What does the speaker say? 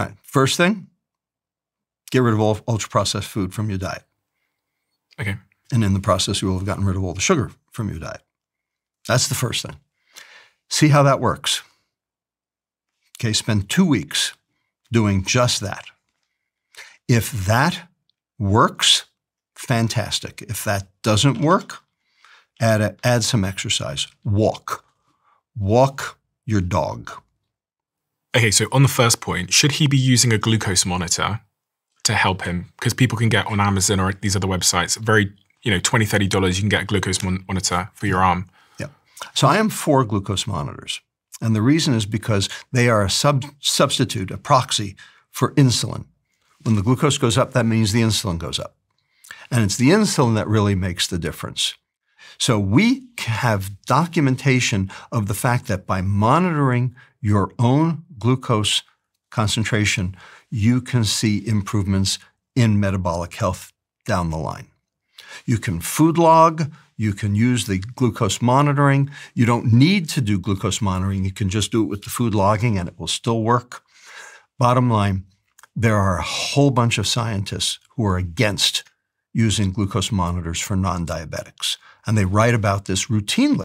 All right. First thing, get rid of all ultra-processed food from your diet. Okay. And in the process, you will have gotten rid of all the sugar from your diet. That's the first thing. See how that works. Okay, spend 2 weeks doing just that. If that works, fantastic. If that doesn't work, add some exercise. Walk. Walk your dog. Okay, so on the first point, should he be using a glucose monitor to help him? Because people can get on Amazon or these other websites, very, you know, $20, $30, you can get a glucose monitor for your arm. Yeah. So I am for glucose monitors. And the reason is because they are a substitute, a proxy for insulin. When the glucose goes up, that means the insulin goes up. And it's the insulin that really makes the difference. So we have documentation of the fact that by monitoring your own glucose concentration, you can see improvements in metabolic health down the line. You can food log. You can use the glucose monitoring. You don't need to do glucose monitoring. You can just do it with the food logging and it will still work. Bottom line, there are a whole bunch of scientists who are against using glucose monitors for non-diabetics. And they write about this routinely.